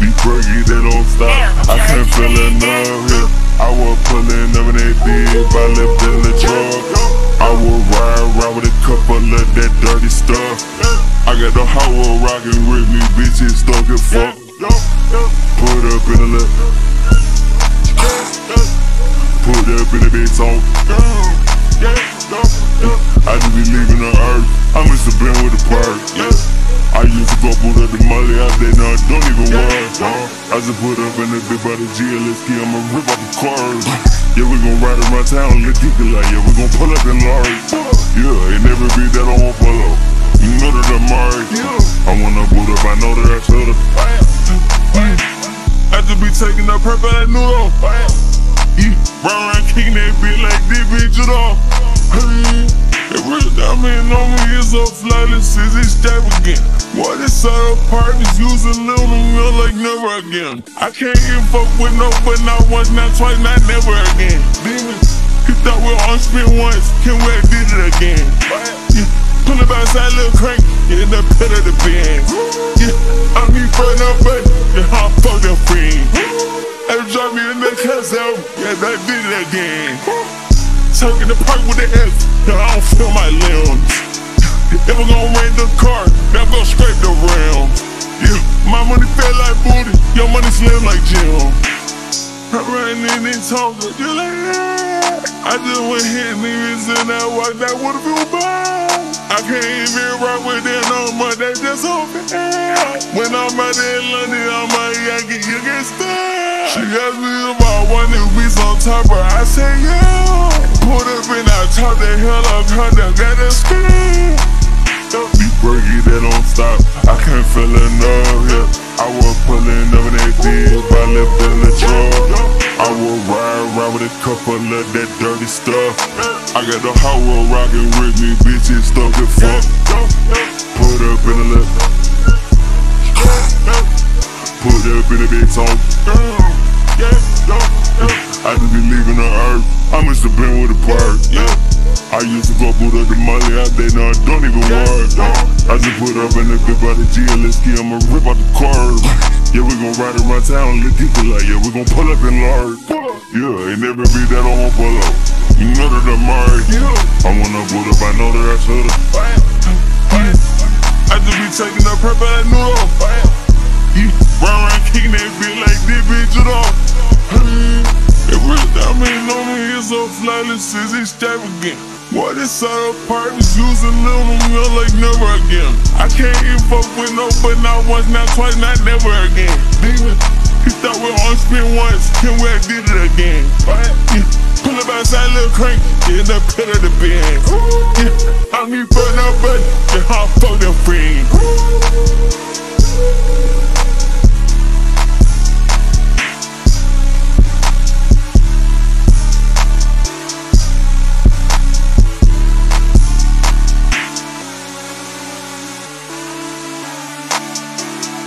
Be crazy, they don't stop. I can't feel enough. I was pulling up in that bib, I left in the truck. I would ride around with a couple of that dirty stuff. I got the Howard rockin' with me, bitches don't get fucked. Put up in the lip, put up in the big song. I just be leaving the earth. I miss the band with the bird. I used to go put up the money out there, now I don't even worry. I just put up in the big by the GLS key, I'ma rip off the cars. Yeah, we gon' ride around town, look geek like, yeah, we gon' pull up in lorries. Yeah, and every beat that I won't follow, you know that I'm married. I wanna boot up, I know that I should've. I just be taking the prep out of New York. Run around kicking that bitch like this bitch, you know. It really got me on me, it's so flawless, it's extravagant. What is our partners using little meal like never again? I can't even fuck with no but not once, not twice, not never again. Demons, you thought we were on spin once, can we did it again? Yeah, pull it outside, little crank, yeah, in the pit of the bend. Yeah, I'm me friend up, but yeah, I'm fucking free. They drop me in the castle, yeah, they did it again. Tuck in the park with the F, yeah, I don't feel my limbs. If I'm gon' rent the car, then I'm gon' scrape the rim. Yeah, my money fat like booty, your money slim like Jim. I'm running in and talking, you like that. I just went hit niggas and I walked out with a few bucks. I can't even rock with them no more, they just open. When I'm out in London, I'm out here, you get stuck. She asked me if I wanted weeds on top, but I said yeah. Pulled up and I chopped the hell up, kinda got a skin. Be breaky, they don't stop. I can't feel enough. Yeah. I was pulling up in that bib, I left in the truck. I would ride around with a couple of that dirty stuff. I got the Howard rockin' with me, bitches don't get fucked. Put up in the lip, put up in the big song. I just be leaving the earth. I miss the band with the bird. I used to go boot up the money out there, now I don't even worry. I just put up in the bit by the GLS key, I'ma rip out the curb. Yeah, we gon' ride around town, look geek like, yeah, we gon' pull up in large. Yeah, and every beat that I won't follow, you know that I'm married. I wanna boot up, I know that I should've. I just be taking the prep out of New York. Run around kicking that bitch like this bitch at all. It really got me on me, it's so flawless, it's extravagant. What is our partners using little meal like never again? I can't even fuck with no but not once, not twice, not never again. Demon, you thought we were on spin once, can we did it again? Yeah, pull up outside, little crank, yeah, in the pit of the bend. Yeah, I'm me friend up, but yeah, I'm fucking free.